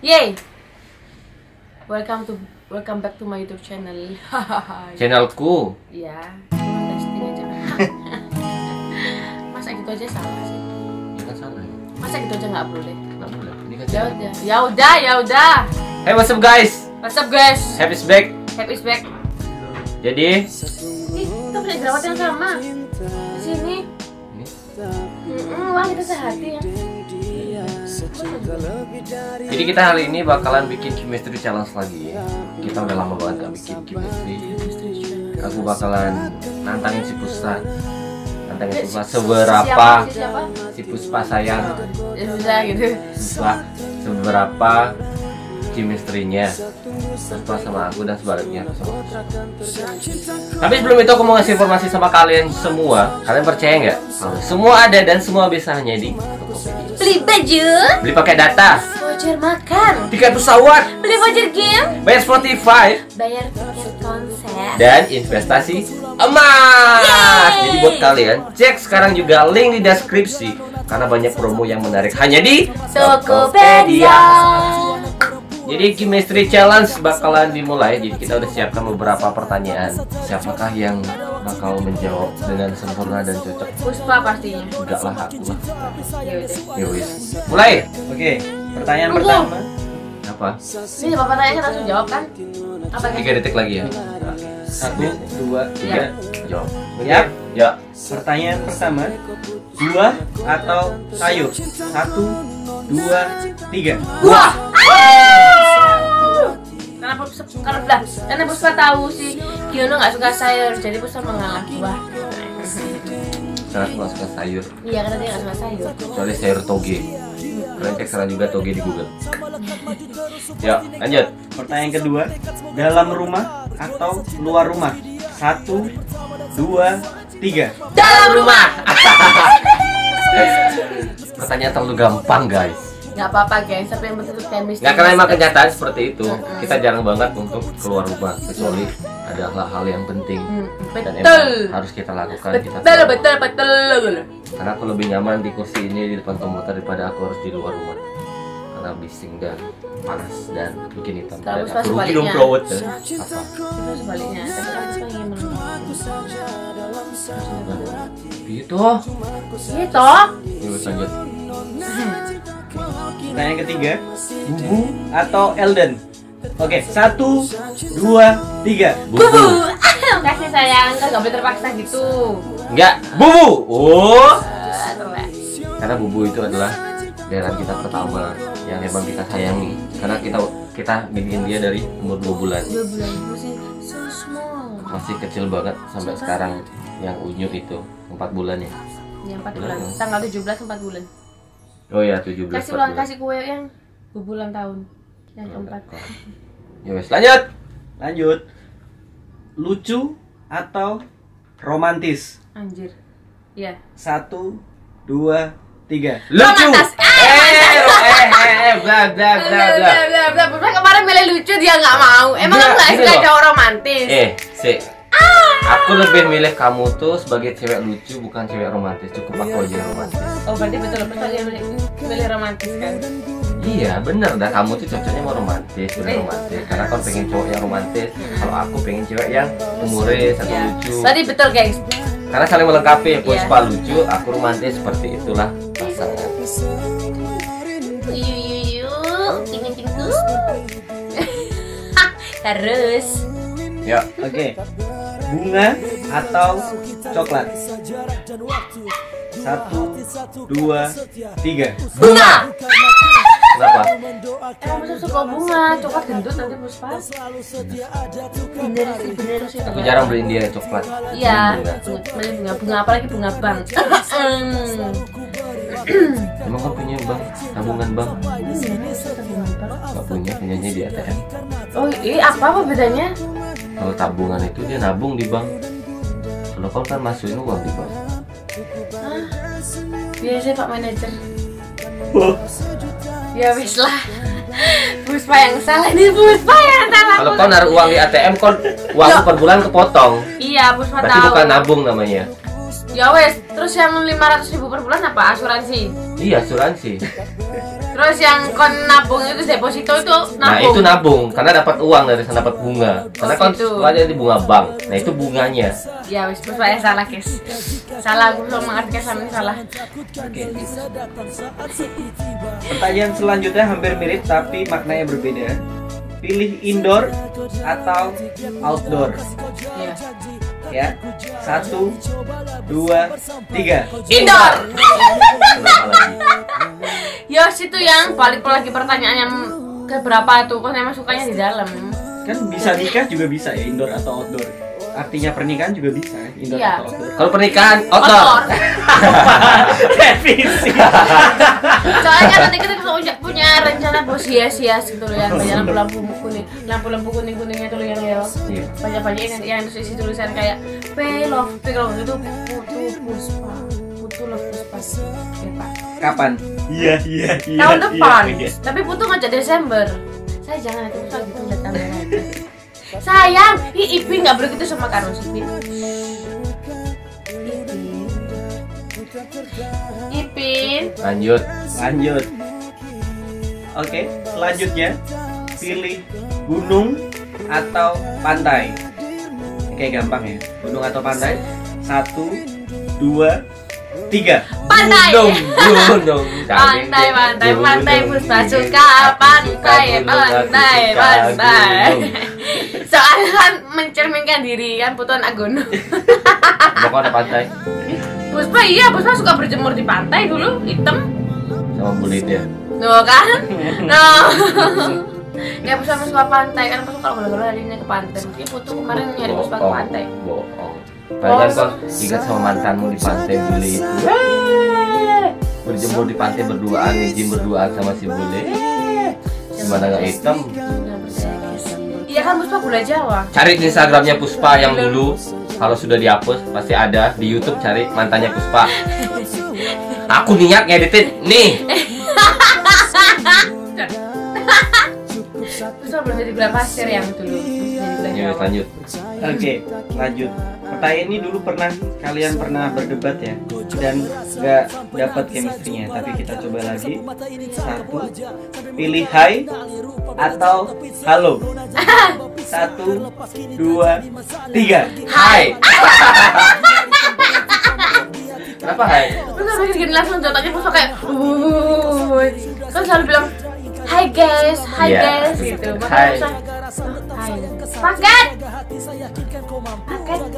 Yay! Welcome back to my YouTube channel. Channelku. Iya. Testing aja. Masa gitu aja salah sih? Bukan salah ya. Masa gitu aja nggak boleh? Nggak boleh. Ya udah. Hey, what's up guys? What's up guys? Happy's back. Jadi? Kita punya jerawat yang sama. Di sini. Wah, kita sehati ya. Jadi kita hari ini bakalan bikin chemistry challenge lagi. Kita udah lama banget gak bikin chemistry. Aku bakalan nantangin si Puspa. Seberapa chemistry-nya Puspa sama aku dan sebaliknya. Tapi sebelum itu aku mau ngasih informasi sama kalian semua. Kalian percaya nggak? Semua ada dan semua bisa hanya di Tokopedia. Beli baju, beli pakai data, voucher makan, tiket pesawat, beli voucher game, bayar Spotify, bayar tiket konser, dan investasi emas. Yeay! Jadi buat kalian, cek sekarang juga link di deskripsi karena banyak promo yang menarik hanya di Tokopedia. Jadi chemistry challenge bakalan dimulai. Jadi kita udah siapkan beberapa pertanyaan. Siapakah yang bakal menjawab dengan sempurna dan cocok? Puspa pastinya. Enggak lah, aku lah. Yowis. Mulai. Oke. Pertanyaan pertama. Apa? Ini bapak tanya langsung jawab kan? Apa? 3 detik lagi ya. 1, 2, 3. Jawab. Siap? Ya. Pertanyaan pertama. Buah atau sayur? 1, 2, 3. Buah. Karena Puspa tahu si Giono nggak suka sayur, jadi Puspa mengalah buah. Karena nggak suka sayur. Iya, karena dia nggak suka sayur. Kecuali sayur toge. Kalian cek sekarang juga toge di Google. Ya, lanjut. Pertanyaan kedua, dalam rumah atau luar rumah? 1, 2, 3. Dalam rumah. Pertanyaan terlalu gampang guys. Nggak apa-apa guys, tapi yang betul chemistry. Nggak, karena emang kenyataan seperti itu. Kita jarang banget untuk keluar rumah kecuali ada hal-hal yang penting. Dan emang harus kita lakukan. Betul. Karena aku lebih nyaman di kursi ini di depan komputer daripada aku harus di luar rumah. Karena bising dan panas dan bikin hitam. Dan aku rugi dong keluar. Sebaliknya, Gitu. Lanjut. Pertanyaan ketiga, Bubu atau Elden? Oke, 1, 2, 3. Bubu. Kasih sayang, kan gak boleh terpaksa gitu. Enggak, Bubu. Karena Bubu itu adalah daerah kita pertama yang emang kita sayangi. Karena kita bikin dia dari umur 2 bulan. Masih kecil banget sampai sekarang. Yang unyuk itu 4 bulan ya. Ya 4 bulan. Tanggal 17 4 bulan. Oh ya, 17. Kasih kue yang bulan tahun yang keempat. Ya wes, lanjut. Lucu atau romantis? Anjir. Ya. 1, 2, 3. Lucu. Bla bla bla. Kemarin milih lucu dia nggak mau. Emang kamu nggak suka cowok romantis? Aku lebih milih kamu tuh sebagai cewek lucu, bukan cewek romantis. Cukup aku aja romantis. Oh, berarti betul-betul milih romantis kan? Iya, bener dah. Kamu tuh cocoknya mau romantis, romantis. Karena kau pengen cowok yang romantis. Kalau aku pengen cewek yang humoris atau lucu. Tadi betul guys. Karena saling melengkapi. Puspa lucu, aku romantis. Seperti itulah pasangan. Terus. Ya, oke. Bunga atau coklat? 1, 2, 3. Bunga. Kenapa? Emang Puspa suka bunga, coklat gendut nanti Puspa. Bener sih. Aku jarang beliin dia coklat. Iya. Beli bunga apalagi bunga bang. Emang kan punya bang, tabungan bang? Gak punya, punyanya di ATM. Oh iya, apa bedanya? Kalau tabungan itu dia nabung di bank. Kalau kau kan masukin uang di bank. Hah? Biasa Pak Manajer. Ya wis lah. Puspa yang salah nih, Puspa yang salah. Kalau kau naruh uang di ATM, kau uang per bulan kepotong. Iya, Puspa tahu. Berarti bukan nabung namanya. Ya wes, terus yang 500.000 per bulan apa? Asuransi. Iya, asuransi. Terus yang kon nabung itu deposito itu nabung. Nah, itu nabung karena dapat uang dari sana, dapat bunga. Karena kon sekolahnya di bunga bank. Nah, itu bunganya. Ya wis, saya salah, guys. Salah, aku belum mengerti sama salah. Oke. Pertanyaan selanjutnya hampir mirip tapi maknanya berbeda. Pilih indoor atau outdoor? Ya. Ya. 1, 2, 3. Indoor. Ya situ yang balik lagi pertanyaan yang keberapa tuh? Kok emang sukanya di dalam? Kan bisa nikah juga bisa ya, indoor atau outdoor. Artinya pernikahan juga bisa indoor atau outdoor. Kalau pernikahan outdoor. Definisi. Soalnya nanti kita punya rencana bos hias-hias gitu loh, yang banyak lampu-lampu kuning-kuningnya tuh yang ya. Banyak-banyak yang isi tulisan kayak "I love you" kalau gitu, Putu Puspa. Putu love Puspa. Ya, Pak. Kapan? Iya. Tahun depan. Tapi Putu ngajak Desember. Saya jangan itu lagi ngeliat kamera. Sayang, Ipin nggak begitu sama Kak Nus. Ipin. Lanjut. Oke, selanjutnya pilih gunung atau pantai. Oke, gampang ya. Gunung atau pantai? 1, 2, 3. Pantai. Gunung. Pantai. Puspa suka pantai. Soalnya kan mencerminkan diri kan Putuan Agono. Mau ada pantai. Puspa iya, Puspa suka berjemur di pantai dulu, hitam. Sama kulitnya. No kan? No. Ya Puspa suka pantai kan, Puspa kalau boleh-boleh harinya ke pantai. Mungkin Putu kemarin nyari Puspa ke pantai. Bohong. Padahal kok ingat sama mantanmu di pantai bule itu. Berjemur di pantai berduaan, ngejim berduaan sama si bule. Gimana gak hitam? Iya kan Puspa gula Jawa. Cari Instagramnya Puspa yang dulu, kalau sudah dihapus pasti ada di YouTube. Cari mantannya Puspa. Aku niat ngeditin nih. Puspa belum jadi gula pasir yang dulu. Ya, lanjut. Oke, lanjut. Pertanyaan ini dulu kalian pernah berdebat ya dan nggak dapat chemistry-nya, tapi kita coba lagi. 1, pilih hai atau halo. 1, 2, 3. Hai. Kenapa hai? Terus habis gini langsung jatuhnya Puspa kayak terus selalu bilang Hai guys gitu. Hai. Paket.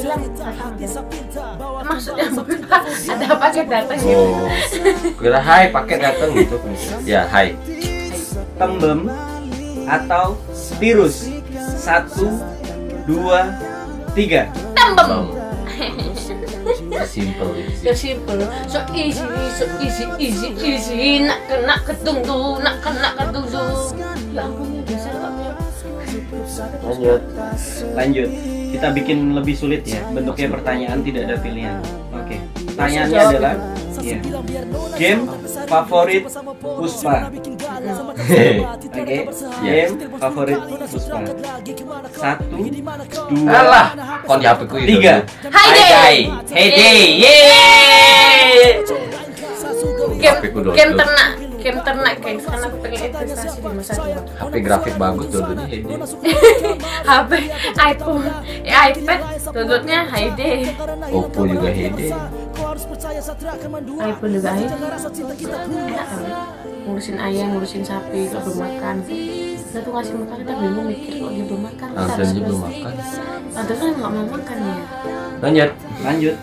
Bilang maksudnya ada paket datang gitu. Kira hai paket datang gitu. Ya hai. Tembem atau virus? 1, 2, 3. Tembem. Simple. So easy. Nak kena ketunggu. Ya ampun, biasa kok. Lanjut. Kita bikin lebih sulit ya. Bentuknya pertanyaan tidak ada pilihan. Oke. Pertanyaannya adalah game favorit Puspa. Oke. Game favorit Puspa. 1, 2. Alah, kon di HP-ku itu. 3. Hey day. Game ternak guys, karena aku pengen investasi di masa depan. HP grafik bagus dulu nih. HP iPhone, iPad, downloadnya HD. Oppo juga HD. iPhone juga HD. Enak kan? Ngurusin ayam, ngurusin sapi, kalau belum makan. Kita tuh ngasih makan, kita bingung mikir kalau dia belum makan. Harusnya belum makan. Padahal kan nggak mau makan ya. Lanjut.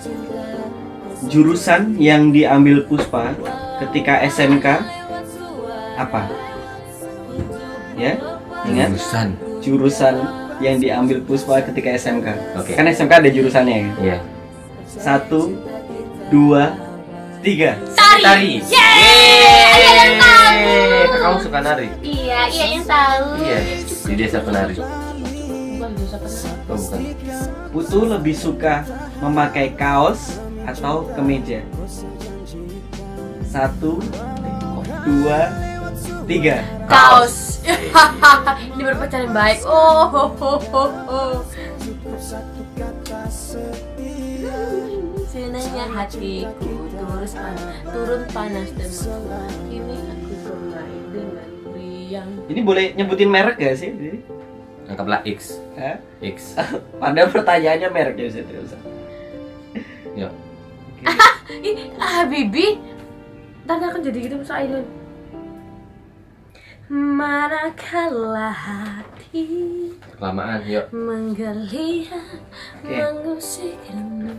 Jurusan yang diambil Puspa ketika SMK apa? Ya, ingat? Jurusan yang diambil Puspa ketika SMK. Okay. Kan SMK ada jurusannya ya? Iya. 1, 2, 3. Tari. Iya yang tahu. Kamu suka nari? Iya yang tahu. Iya. Di desa penari. Bukan. Putu lebih suka memakai kaos atau kemeja? 1, 2, 3. Kaos. Ini berpacaran baik. Oh. Senangnya hatiku turun panas dan kini aku bermain. yang... Ini boleh nyebutin merek gak sih? Anggaplah X. Hah? X. Padahal pertanyaannya mereknya bisa terus. Yuk. Bibi. Ntar akan jadi gitu Musa Island. Manakala hati kelamaan, yuk. Menggeliat, okay. Mengusik renungan.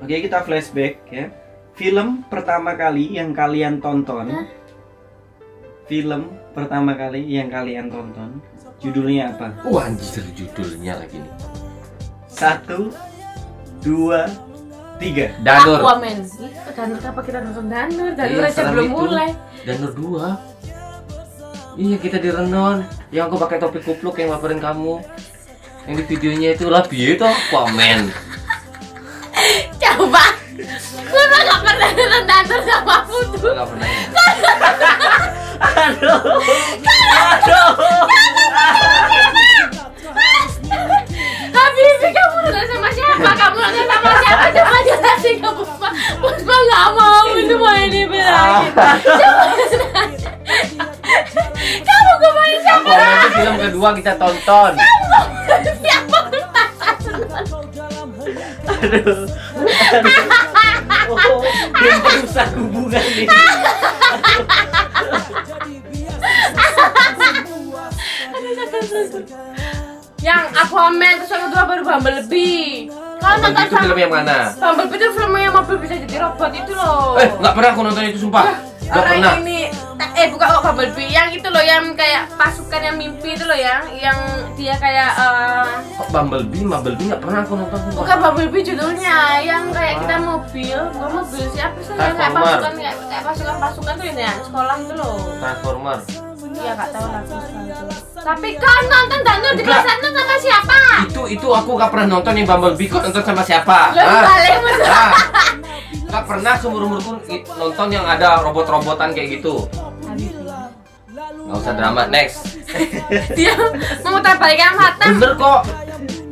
Oke, kita flashback ya. Film pertama kali yang kalian tonton. Hah? Film pertama kali yang kalian tonton, judulnya apa? Wah, anjir, judulnya lagi nih. 1, 2, 3. Danur. Aquaman. Itu Danur, apa kita nonton Danur? Danur aja belum mulai. Danur 2. Iya, kita di Renon. Yang aku pakai topi kupluk yang laporin kamu. Yang di videonya itu lah itu Aquaman. Coba. Gue enggak pernah nonton Danur sama Putu. Enggak pernah. Aduh. Aduh. Habis kamu nonton sama siapa? Kamu nonton sama siapa? Coba jelasin ke Puspa. Puspa nggak mau semua ini berakhir. Coba jelasin. Kamu kemarin siapa? Nanti film kedua kita tonton. Kamu siapa? Aduh. Oh, belum perusak hubungan ini. Yang Aquaman terus yang kedua baru Bumblebee. Kau nonton film yang mana? Bumblebee itu film yang mobil bisa jadi robot itu loh. Nggak pernah aku nonton itu sumpah. Nggak pernah. Ini bukan kok Bumblebee yang itu loh, yang kayak pasukan yang mimpi itu loh, yang dia kayak. Kok Bumblebee nggak pernah aku nonton. Bukan Bumblebee judulnya, yang kayak kita mobil, bukan mobil siapa sih? Yang kayak pasukan, kayak pasukan tuh ini ya sekolah itu loh. Transformers. Iya, nggak tahu lagi. Tapi kau nonton Danur di kelas 1 sama siapa? Itu aku nggak pernah nonton yang Bumblebee. Kau nonton sama siapa? Nggak pernah seumur umurku nonton yang ada robot-robotan kayak gitu. Nggak usah drama, next. Dia memutar balikan mata. Bener kok.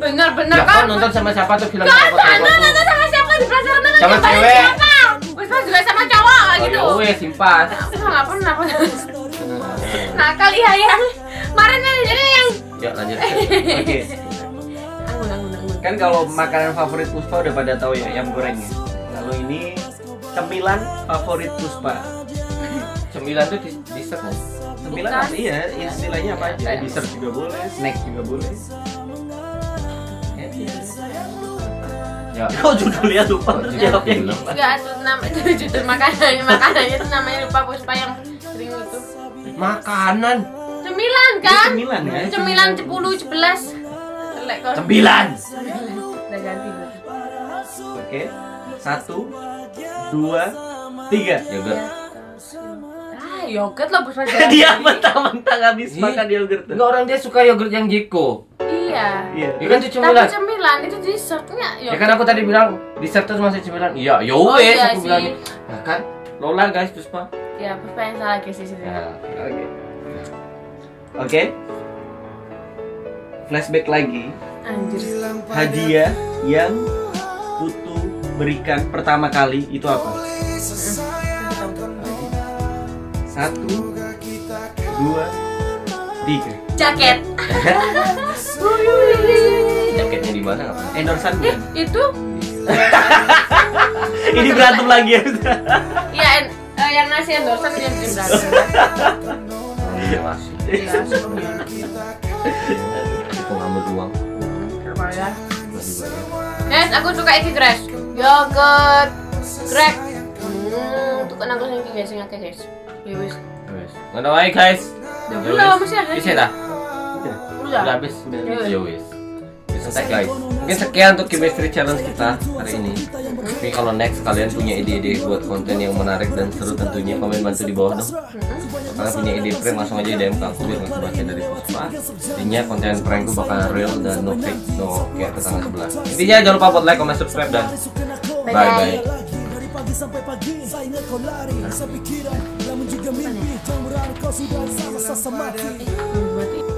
Bener kok. Kau nonton sama siapa tuh film robot-robotan? Kau nonton sama siapa di kelas 1 nonton sama cewek? Wisma juga sama cowok gitu. Oh ya simpas. Aku nggak pernah. Nah kali ya yang kemarin jadi yang ya lanjut. Oke. Kan kalau makanan favorit Puspa udah pada tahu ya, ayam gorengnya. Lalu ini cemilan favorit Puspa. Cemilan tuh dessert kan? Cemilan apa ya? Istilahnya apa aja? Dessert juga boleh, snack juga boleh. Ya. Kok judulnya lupa? Jawabnya lupa. Enggak, itu judul makanannya itu namanya lupa Puspa yang sering itu. Makanan cemilan kan? Cemilan ya? Cemilan 10, 11. Cemilan. Udah ganti. Oke, 1, 2, 3. Yogurt. Ah, yogurt lah Puspa. Dia mentang-mentang habis makan yogurt. Enggak, orang dia suka yogurt yang Jeko. Iya. Iya kan itu cemilan. Tapi cemilan itu dessertnya yogurt. Ya kan aku tadi bilang dessert terus masih cemilan. Iya, yowes aku bilang. Nah kan, Lola guys Puspa. Ya, Puspa yang salah guys di sini. Oke. Oke. Flashback lagi. Anjir. Hadiah yang Putu berikan pertama kali itu apa? 1, 2, 3. Jaket. Jaketnya di mana? Endorsan. Itu. Ini berantem lagi ya. Iya. Yang nasi endorsan yang bikin berantem. Iya masih. Kita ngambil uang. Kemarin. Guys, aku suka iki guys. Yogurt, crack. Tuh kan aku seneng guys, yang akeh guys. Wis. Wis. Ngono wae guys. Belum masih ada. Bisa dah. Udah habis. Ya wis. Selesai guys. Mungkin sekian untuk chemistry challenge kita hari ini. Tapi kalau next kalian punya ide-ide buat konten yang menarik dan seru tentunya komen bantu di bawah dong. Kalau punya ide prank langsung aja DM ke aku biar aku baca dari Puspa. Intinya konten prankku bakal real dan no fake, no kayak tetangga sebelah. Intinya jangan lupa buat like, comment, subscribe dan bye-bye. Sampai pagi saya ingat kau lari, saya pikiran namun juga mimpi, kau merana kau sudah sama-sama mati.